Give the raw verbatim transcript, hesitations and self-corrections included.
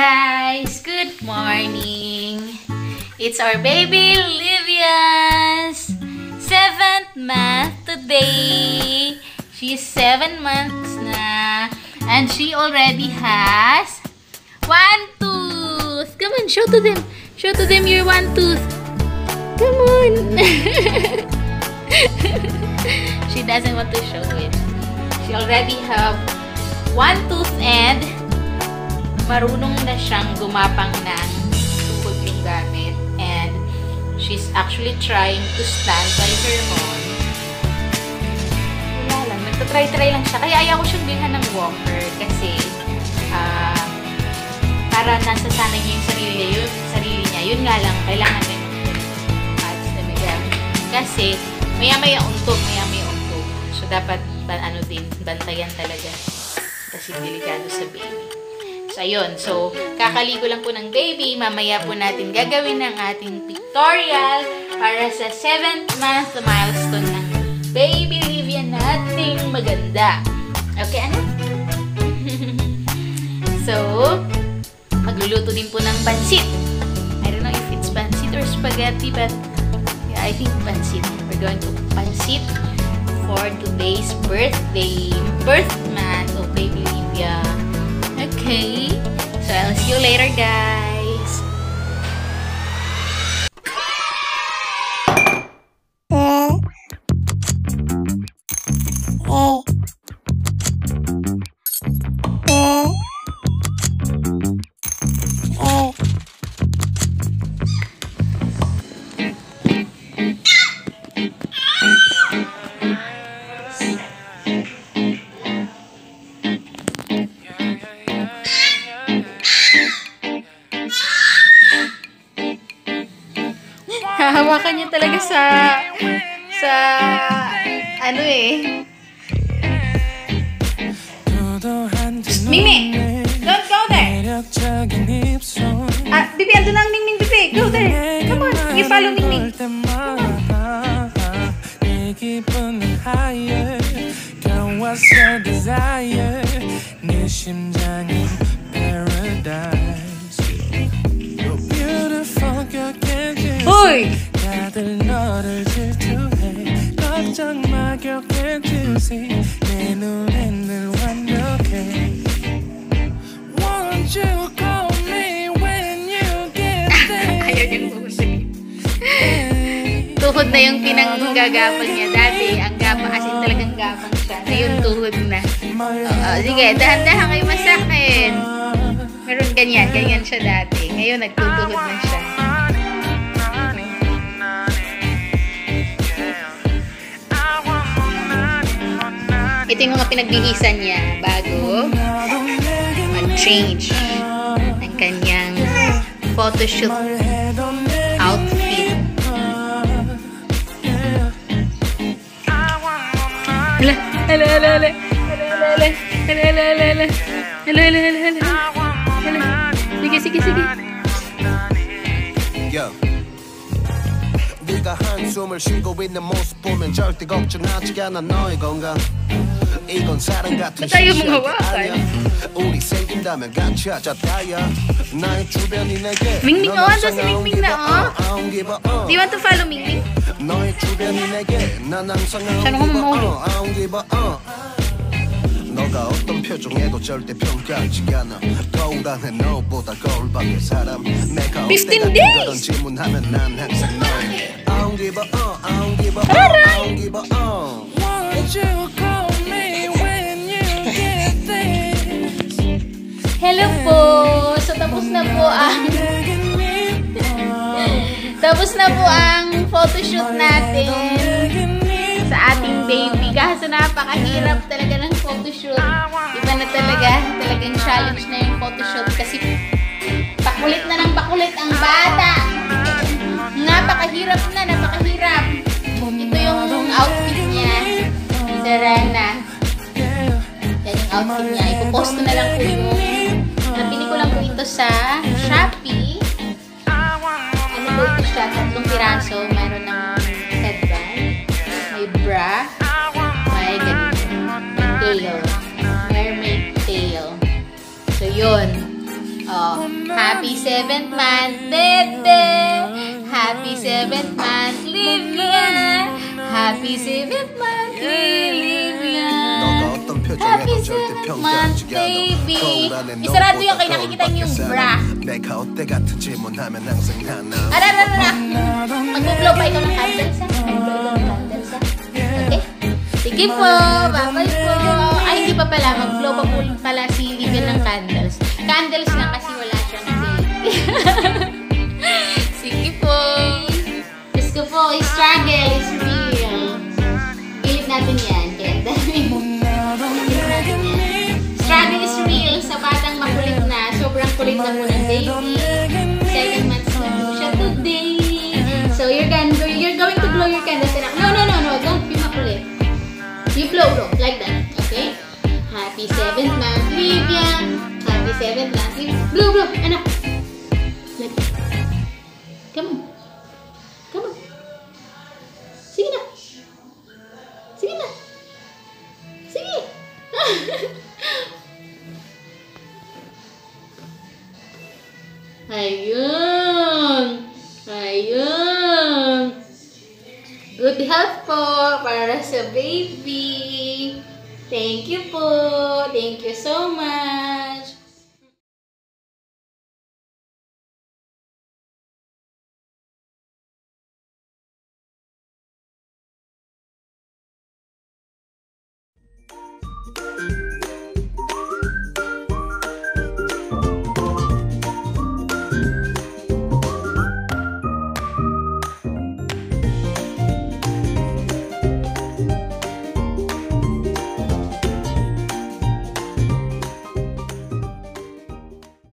guys! Good morning! It's our baby Livia's seventh month today. She's seven months na. And she already has one tooth. Come on, show to them. Show to them your one tooth. Come on. She doesn't want to show it. She already have one tooth and marunong na siyang gumapang ng tukod yung gamit. And she's actually trying to stand by her mom. Wala lang. Nagtatry-try lang siya. Kaya ayaw ko siyang bilhan ng walker kasi uh, para nasasanay niya yung sarili, yung sarili niya. Yun nga lang, kailangan din yung pads na bigyan. Kasi maya-maya untog, maya-maya untog. So dapat ban ano din, bantayan talaga. Kasi delikado sa baby. So, ayun. So, kakaligo lang po ng baby. Mamaya po natin gagawin ang ating pictorial para sa seventh month milestone ng baby Livia nating maganda. Okay, ano? So, magluluto din po ng pansit. I don't know if it's pansit or spaghetti, but yeah, I think pansit. We're going to pansit for today's birthday. Birth month of baby Livia. Okay. So I'll see you later, guys. Uh. Uh. Uh. Hawakan niya talaga sa sa ano eh. Mingming, don't go there. Ah, Bibi, andun na ang Mingming, Bibi. Go there. Come on, you follow Mingming. Come on. Hoy! Tuhod na yung pinanggagapang niya. Dati, ang gapang, as in talagang gapang siya. Ngayon, tuhod na. Oo, sige, dahan-dahan kayo masakin. Meron ganyan, ganyan siya dati. Ngayon, nagtutuhod na siya. Ito yung mga pinagbihisan niya bago mag-change ng kanyang photoshoot outfit. Hala, hala, hala, hala, hala, hala, hala, hala, hala, hala, hala. Sige, sige, sige. Yo. 네가 한숨을 쉬고 있는 모습 보면 절대 걱정하지 않아 너의 건강. 이건 사랑 같은 시시하게 아니야 우리 생긴다면 같이 하자 다야 나의 주변이 내게 밍밍 어서 밍밍 나어 Do you want to follow 밍밍? 너의 주변이 내게 난 항상 I don't give a uh 너가 어떤 표정에도 절대 평가하지 않아 거울 안에 너보다 거울 밖의 사람 내가 어때가 그런 질문하면 난 항상 너에게 I don't give a uh I don't give a uh I don't give a uh Won't you call Hello po! So, tapos na po ang tapos na po ang photoshoot natin sa ating baby. Kaso napakahirap talaga ng photoshoot. Iba na talaga. Talagang challenge na yung photoshoot kasi pakulit na ng pakulit ang bata. Napakahirap na. Napakahirap. Ito yung outfit niya. Dara na. Yan yung outfit niya. Ipopost ko na lang po yung nabili ko lang po ito sa Shopee. Ano po ito siya? Tatlong piraso. Meron ng headband. May bra. May ganito. May tail. Mermaid tail. So, yun. Oh, happy seventh month, Bebe. Happy seventh month, Livia. Happy seventh month, Livia. Happy seventh month, baby. Isarado yung kayo nakikita niyong bra. Arararara. Mag-blow pa ikaw ng candles, ha? Mag-blow ng candles, ha? Okay? Sige po. Bye-bye po. Ay, hindi pa pala. Mag-blow pa po pala si Livia ng candles. Candles lang kasi wala siya na baby. Sige po. Let's go po. It's struggle. It's real. Ilip natin yan. Kaya dami. Struggle is real sa batang makulit na. Sobrang kulit na po ng baby. Second months na po siya today. So you're going, you're going to blow your candles. No, no, no, no. Don't be makulit. You blow, blow. Like that. Okay? Happy seventh month, Livia. Happy seventh month, Livia. Blow, blow. Anak. Like that. Come on. Come on. Sige na. Sige na. Sige. Ayun. Ayun. Good health po para sa baby. Thank you po. Thank you so much.